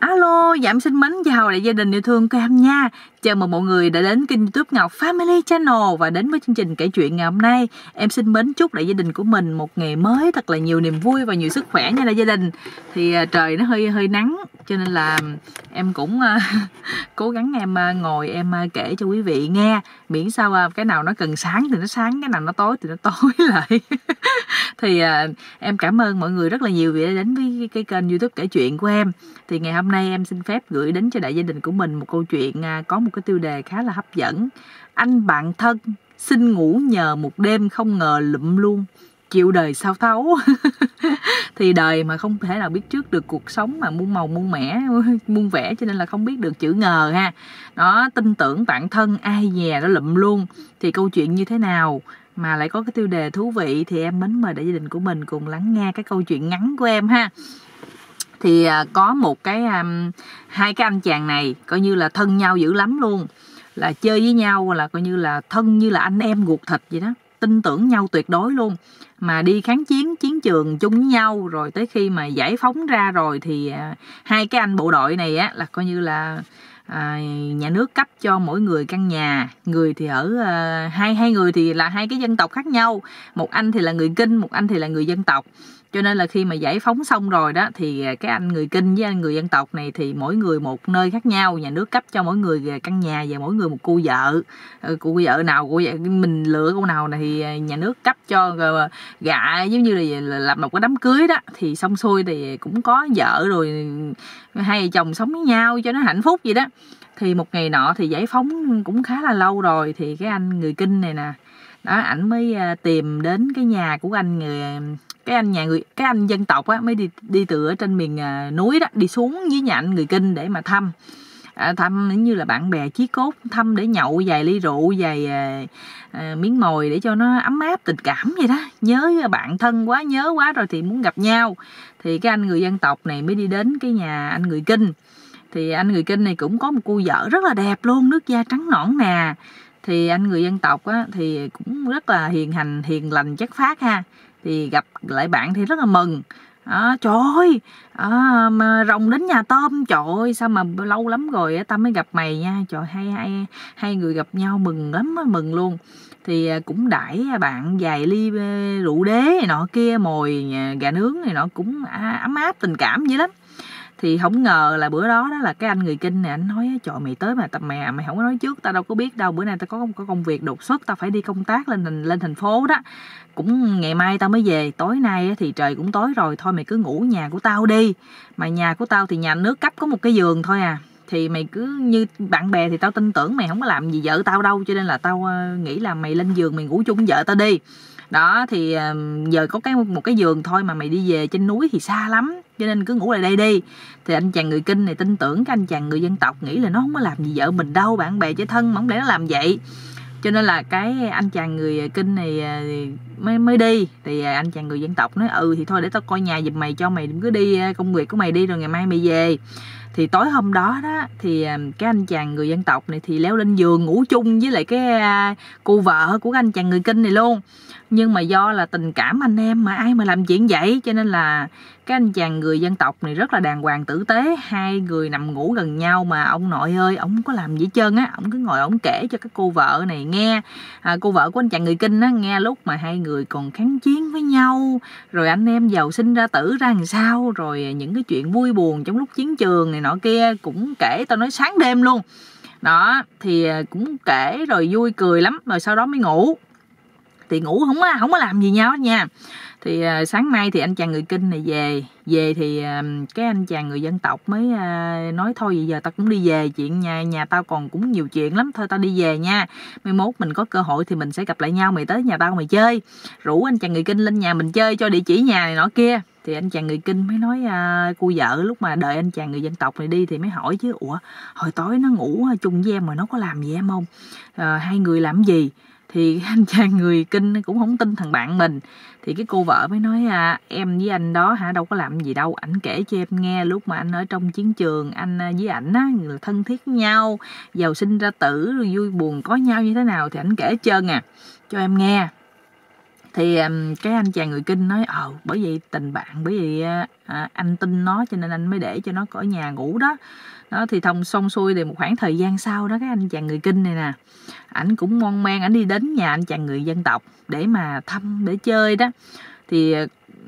Alo, dạ em xin mến chào đại gia đình yêu thương của em nha. Chào mừng mọi người đã đến kênh YouTube Ngọc Family Channel và đến với chương trình kể chuyện ngày hôm nay. Em xin mến chúc đại gia đình của mình một ngày mới thật là nhiều niềm vui và nhiều sức khỏe nha đại gia đình. Thì trời nó hơi nắng cho nên là em cũng cố gắng em ngồi em kể cho quý vị nghe, miễn sao cái nào nó cần sáng thì nó sáng, cái nào nó tối thì nó tối lại. Thì em cảm ơn mọi người rất là nhiều vì đã đến với cái kênh YouTube kể chuyện của em. Thì ngày hôm nay em xin phép gửi đến cho đại gia đình của mình một câu chuyện có một cái tiêu đề khá là hấp dẫn. Anh bạn thân xin ngủ nhờ một đêm không ngờ lụm luôn, chịu đời sao thấu. Thì đời mà không thể nào biết trước được, cuộc sống mà muôn màu muôn mẻ muôn vẻ, cho nên là không biết được chữ ngờ ha. Đó, tin tưởng bạn thân ai dè nó lụm luôn. Thì câu chuyện như thế nào mà lại có cái tiêu đề thú vị thì em mến mời đại gia đình của mình cùng lắng nghe cái câu chuyện ngắn của em ha. Thì có một cái hai cái anh chàng này coi như là thân nhau dữ lắm luôn, là chơi với nhau là coi như là thân như là anh em ruột thịt vậy đó, tin tưởng nhau tuyệt đối luôn, mà đi kháng chiến chiến trường chung với nhau, rồi tới khi mà giải phóng ra rồi thì hai cái anh bộ đội này á là coi như là nhà nước cấp cho mỗi người căn nhà, người thì ở hai người thì là hai cái dân tộc khác nhau, một anh thì là người Kinh, một anh thì là người dân tộc. Cho nên là khi mà giải phóng xong rồi đó thì cái anh người Kinh với anh người dân tộc này thì mỗi người một nơi khác nhau, nhà nước cấp cho mỗi người căn nhà và mỗi người một cô vợ. Cô vợ nào, cô vợ mình lựa cô nào này thì nhà nước cấp cho gạ, giống như là làm một cái đám cưới đó, thì xong xuôi thì cũng có vợ rồi, hai vợ chồng sống với nhau cho nó hạnh phúc vậy đó. Thì một ngày nọ thì giải phóng cũng khá là lâu rồi, thì cái anh người Kinh này nè đó, ảnh mới tìm đến cái nhà của anh người cái anh dân tộc á, mới đi từ ở trên miền núi đó đi xuống dưới nhà anh người Kinh để mà thăm, thăm như là bạn bè chí cốt, thăm để nhậu vài ly rượu, vài miếng mồi để cho nó ấm áp tình cảm vậy đó, nhớ bạn thân quá, nhớ quá rồi thì muốn gặp nhau. Thì cái anh người dân tộc này mới đi đến cái nhà anh người Kinh. Thì anh người Kinh này cũng có một cô vợ rất là đẹp luôn, nước da trắng nõn nà. Thì anh người dân tộc á, thì cũng rất là hiền lành chất phác ha. Thì gặp lại bạn thì rất là mừng. Trời ơi, mà rồng đến nhà tôm, trời ơi sao mà lâu lắm rồi tao mới gặp mày nha. Trời, hai người gặp nhau mừng lắm, mừng luôn. Thì cũng đãi bạn vài ly rượu đế này nọ kia, mồi gà nướng này nọ, cũng ấm áp tình cảm dữ lắm. Thì không ngờ là bữa đó đó là cái anh người Kinh này, anh nói trời mày tới mà mày không có nói trước, tao đâu có biết đâu, bữa nay tao có công việc đột xuất, tao phải đi công tác lên thành phố đó, cũng ngày mai tao mới về, tối nay thì trời cũng tối rồi, thôi mày cứ ngủ nhà của tao đi, mà nhà của tao thì nhà nước cấp có một cái giường thôi à, thì mày cứ như bạn bè thì tao tin tưởng mày không có làm gì vợ tao đâu, cho nên là tao nghĩ là mày lên giường mày ngủ chung với vợ tao đi. Đó thì giờ có một cái giường thôi, mà mày đi về trên núi thì xa lắm, cho nên cứ ngủ lại đây đi. Thì anh chàng người Kinh này tin tưởng cái anh chàng người dân tộc, nghĩ là nó không có làm gì vợ mình đâu, bạn bè chơi thân mà không lẽ nó làm vậy. Cho nên là cái anh chàng người Kinh này mới đi. Thì anh chàng người dân tộc nói ừ thì thôi để tao coi nhà giùm mày, cho mày cứ đi công việc của mày đi rồi ngày mai mày về. Thì tối hôm đó đó thì cái anh chàng người dân tộc này thì leo lên giường ngủ chung với lại cái cô vợ của anh chàng người Kinh này luôn. Nhưng mà do là tình cảm anh em mà ai mà làm chuyện vậy, cho nên là cái anh chàng người dân tộc này rất là đàng hoàng tử tế, hai người nằm ngủ gần nhau mà ông nội ơi, ông không có làm gì hết trơn á, ông cứ ngồi ông kể cho cái cô vợ này nghe, cô vợ của anh chàng người Kinh á nghe lúc mà hai người còn kháng chiến với nhau, rồi anh em giàu sinh ra tử ra làm sao, rồi những cái chuyện vui buồn trong lúc chiến trường này nọ kia cũng kể, tao nói sáng đêm luôn. Đó thì cũng kể rồi vui cười lắm, rồi sau đó mới ngủ. Thì ngủ không có làm gì nhau hết nha. Thì sáng mai thì anh chàng người Kinh này về thì cái anh chàng người dân tộc mới nói thôi vậy giờ tao cũng đi về, chuyện nhà tao còn cũng nhiều chuyện lắm, thôi tao đi về nha, mai mốt mình có cơ hội thì mình sẽ gặp lại nhau, mày tới nhà tao mày chơi, rủ anh chàng người Kinh lên nhà mình chơi cho địa chỉ nhà này nọ kia. Thì anh chàng người Kinh mới nói cô vợ lúc mà đợi anh chàng người dân tộc này đi thì mới hỏi chứ ủa hồi tối nó ngủ chung với em mà nó có làm gì em không, hai người làm gì. Thì anh chàng người Kinh cũng không tin thằng bạn mình. Thì cái cô vợ mới nói em với anh đó hả đâu có làm gì đâu, ảnh kể cho em nghe lúc mà anh ở trong chiến trường, anh với ảnh á thân thiết với nhau, giàu sinh ra tử, vui buồn có nhau như thế nào thì ảnh kể hết trơn à, cho em nghe. Thì cái anh chàng người Kinh nói bởi vì tình bạn, bởi vì anh tin nó cho nên anh mới để cho nó ở nhà ngủ đó. Đó thì thông xong xuôi thì một khoảng thời gian sau đó, cái anh chàng người Kinh này nè, ảnh cũng mon men, ảnh đi đến nhà anh chàng người dân tộc để mà thăm, để chơi đó. Thì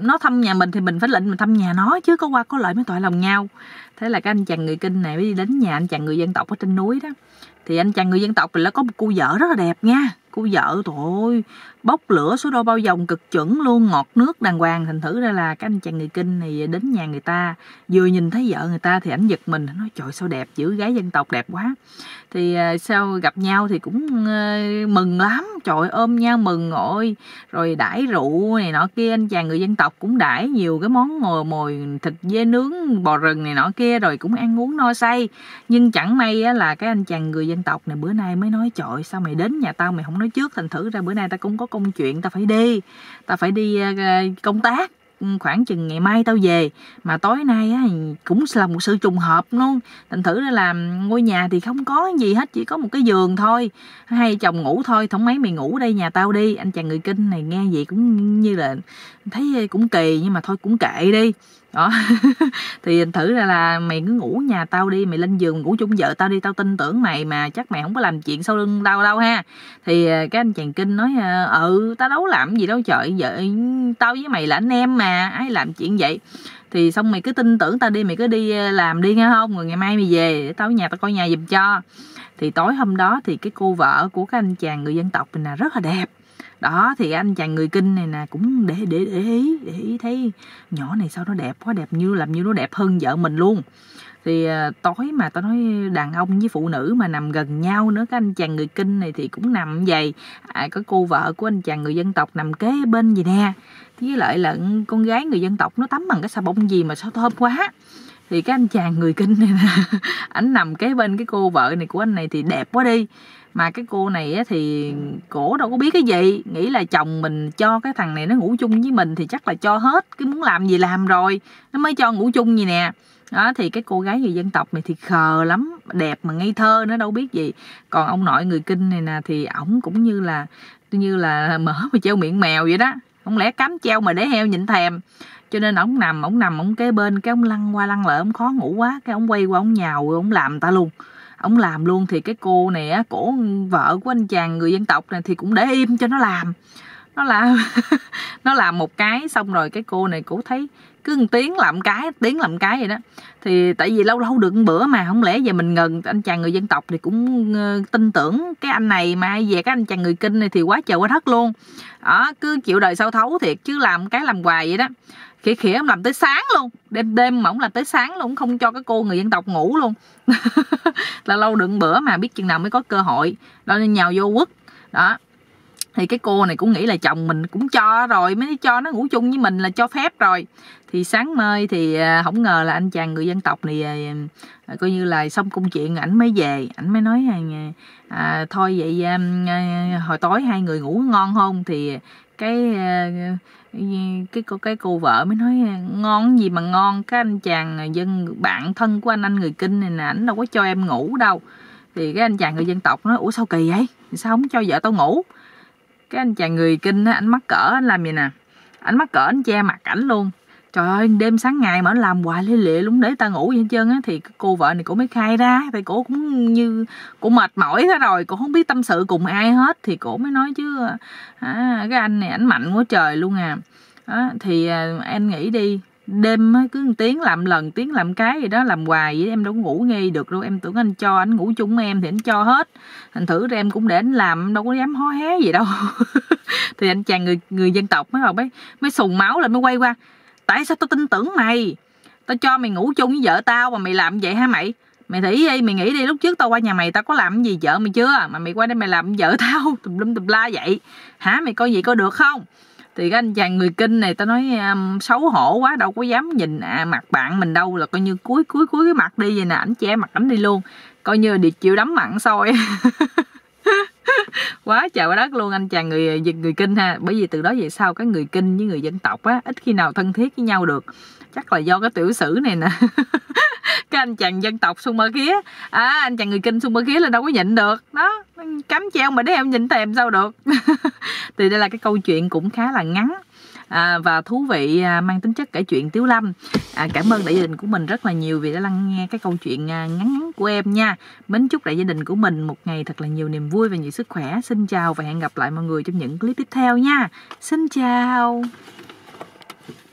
nó thăm nhà mình thì mình phải lệnh mình thăm nhà nó chứ, có qua có lại mới toại lòng nhau. Thế là cái anh chàng người Kinh này mới đi đến nhà anh chàng người dân tộc ở trên núi đó. Thì anh chàng người dân tộc thì nó có một cô vợ rất là đẹp nha. Cô vợ thôi bốc lửa số đo bao vòng cực chuẩn luôn, ngọt nước đàng hoàng. Thành thử ra là cái anh chàng người Kinh này đến nhà người ta, vừa nhìn thấy vợ người ta thì ảnh giật mình, nói trời sao đẹp dữ, gái dân tộc đẹp quá. Thì sau gặp nhau thì cũng mừng lắm, trời ôm nhau mừng ôi. Rồi đãi rượu này nọ kia, anh chàng người dân tộc cũng đãi nhiều cái món mồi thịt dê nướng, bò rừng này nọ kia, rồi cũng ăn uống no say. Nhưng chẳng may á, là cái anh chàng người dân tộc này bữa nay mới nói trời sao mày đến nhà tao mày không nói trước, thành thử ra bữa nay ta cũng có công chuyện, ta phải đi công tác, khoảng chừng ngày mai tao về, mà tối nay á, cũng là một sự trùng hợp luôn. Thành thử ra là ngôi nhà thì không có gì hết, chỉ có một cái giường thôi, hai chồng ngủ thôi, không mấy mày ngủ đây nhà tao đi. Anh chàng người Kinh này nghe vậy cũng như là thấy cũng kỳ, nhưng mà thôi cũng kệ đi đó. Thì thử ra là mày cứ ngủ nhà tao đi, mày lên giường ngủ chung vợ tao đi, tao tin tưởng mày mà, chắc mày không có làm chuyện sau lưng tao đâu ha. Thì cái anh chàng Kinh nói tao đâu làm gì đâu trời, vợ tao với mày là anh em mà, ai làm chuyện vậy. Thì xong mày cứ tin tưởng tao đi, mày cứ đi làm đi nghe không, rồi ngày mai mày về để tao ở nhà tao coi nhà giùm cho. Thì tối hôm đó thì cái cô vợ của cái anh chàng người dân tộc mình là rất là đẹp đó. Thì anh chàng người Kinh này nè cũng để ý thấy nhỏ này sao nó đẹp quá, đẹp như làm như nó đẹp hơn vợ mình luôn. Thì tối mà tao nói đàn ông với phụ nữ mà nằm gần nhau nữa, cái anh chàng người Kinh này thì cũng nằm vậy, có cô vợ của anh chàng người dân tộc nằm kế bên gì nè. Với lại là con gái người dân tộc nó tắm bằng cái xà bông gì mà sao thơm quá. Thì cái anh chàng người Kinh này nè, ảnh nằm kế bên cái cô vợ này của anh này thì đẹp quá đi. Mà cái cô này thì cổ đâu có biết cái gì, nghĩ là chồng mình cho cái thằng này nó ngủ chung với mình thì chắc là cho hết, cứ muốn làm gì làm rồi nó mới cho ngủ chung gì nè. Đó thì cái cô gái người dân tộc này thì khờ lắm, đẹp mà ngây thơ, nó đâu biết gì. Còn ông nội người Kinh này nè thì ổng cũng như là mỡ mà treo miệng mèo vậy đó, không lẽ cắm treo mà để heo nhịn thèm. Cho nên ổng nằm kế bên, cái ông lăn qua lăn lại, ông khó ngủ quá, cái ông quay qua ông nhào, ông làm ta luôn. Ông làm luôn. Thì cái cô này á, cổ vợ của anh chàng người dân tộc này thì cũng để im cho nó làm. Nó làm một cái xong rồi cái cô này cổ thấy cứ tiếng làm cái vậy đó. Thì tại vì lâu lâu được một bữa mà không lẽ giờ mình ngần, anh chàng người dân tộc thì cũng tin tưởng cái anh này, mà về cái anh chàng người Kinh này thì quá trời quá đất luôn. Đó, cứ chịu đời sao thấu thiệt chứ, làm cái làm hoài vậy đó. Khỉ ông làm tới sáng luôn, đêm mà ông làm tới sáng luôn, không cho cái cô người dân tộc ngủ luôn. Là lâu được một bữa mà biết chừng nào mới có cơ hội, đó nên nhào vô quất. Đó. Thì cái cô này cũng nghĩ là chồng mình cũng cho rồi, mới cho nó ngủ chung với mình là cho phép rồi. Thì sáng mai thì không ngờ là anh chàng người dân tộc này coi như là xong công chuyện, ảnh mới về, ảnh mới nói thôi vậy hồi tối hai người ngủ ngon không. Thì cái cô vợ mới nói ngon gì mà ngon, cái anh chàng bạn thân của anh người Kinh này nè, ảnh đâu có cho em ngủ đâu. Thì cái anh chàng người dân tộc nói ủa sao kỳ vậy, sao không cho vợ tao ngủ. Cái anh chàng người Kinh á, ảnh mắc cỡ, anh làm vậy nè, ảnh mắc cỡ, anh che mặt ảnh luôn. Trời ơi, đêm sáng ngày mà anh làm hoài lê lệ luôn, để ta ngủ vậy hết trơn á. Thì cô vợ này cổ mới khai ra, tại cổ cũng như cổ mệt mỏi thế rồi, cổ không biết tâm sự cùng ai hết. Thì cổ mới nói chứ cái anh này ảnh mạnh quá trời luôn à. Thì em nghĩ đi, đêm cứ tiếng làm lần, tiếng làm cái gì đó, làm hoài vậy em đâu có ngủ nghe được đâu. Em tưởng anh cho ảnh ngủ chung với em thì anh cho hết, thành thử ra em cũng để anh làm, đâu có dám hó hé gì đâu. Thì anh chàng người dân tộc mới sùng máu lên, mới quay qua, tại sao tao tin tưởng mày, tao cho mày ngủ chung với vợ tao mà mày làm vậy hả mày. Mày thỉ đi, mày nghĩ đi, lúc trước tao qua nhà mày tao có làm gì vợ mày chưa, mà mày qua đây mày làm vợ tao, tùm lum tùm la vậy hả, mày coi vậy coi được không. Thì cái anh chàng người Kinh này, tao nói xấu hổ quá, đâu có dám nhìn mặt bạn mình đâu, là coi như cúi cái mặt đi vậy nè, ảnh che mặt ảnh đi luôn, coi như đi chịu đấm mặn soi. Quá trời quá đất luôn anh chàng người Kinh ha. Bởi vì từ đó về sau cái người Kinh với người dân tộc á ít khi nào thân thiết với nhau được. chắc là do cái tiểu sử này nè. Cái anh chàng dân tộc Suma Khía, anh chàng người Kinh Suma Khía là đâu có nhịn được đó, cắm treo mà để em nhịn tèm sao được. Thì đây là cái câu chuyện cũng khá là ngắn và thú vị, mang tính chất kể chuyện Tiếu Lâm. Cảm ơn đại gia đình của mình rất là nhiều vì đã lắng nghe cái câu chuyện ngắn ngắn của em nha. Mến chúc đại gia đình của mình một ngày thật là nhiều niềm vui và nhiều sức khỏe. Xin chào và hẹn gặp lại mọi người trong những clip tiếp theo nha. Xin chào.